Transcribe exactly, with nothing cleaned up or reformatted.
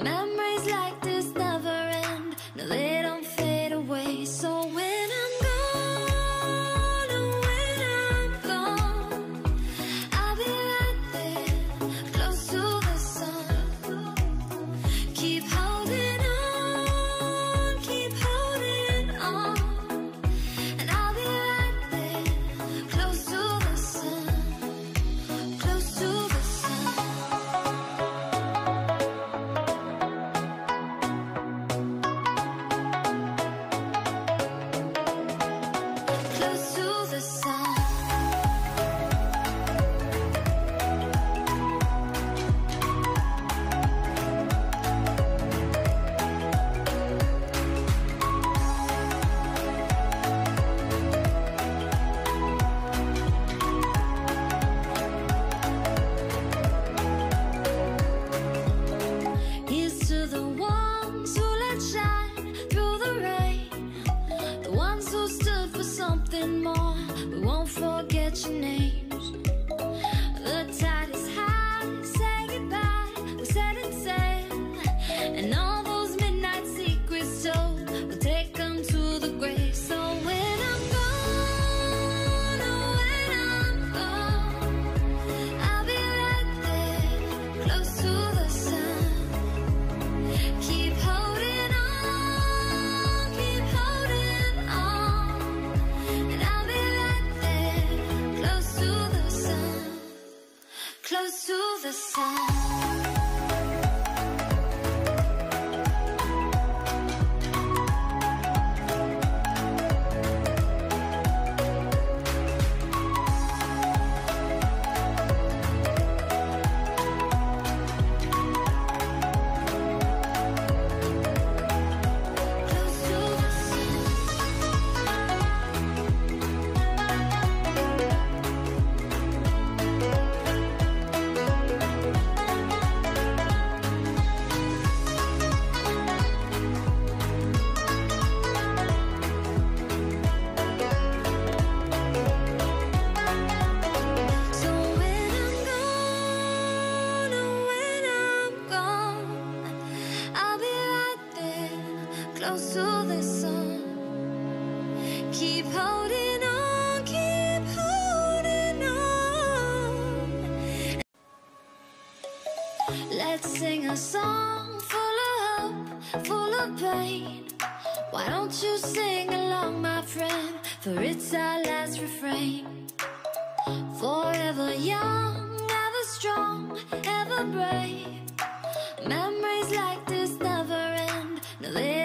Memories like this never end, no, they don't fade away. So when I'm gone, and when I'm gone, I'll be right there, close to the sun. Keep holding on, keep holding on, and I'll be right there, close to the sun, close to the sun. Let's sing a song full of hope, full of pain. Why don't you sing along, my friend, for it's our last refrain. Forever young, ever strong, ever brave. Memories like this never end, no, they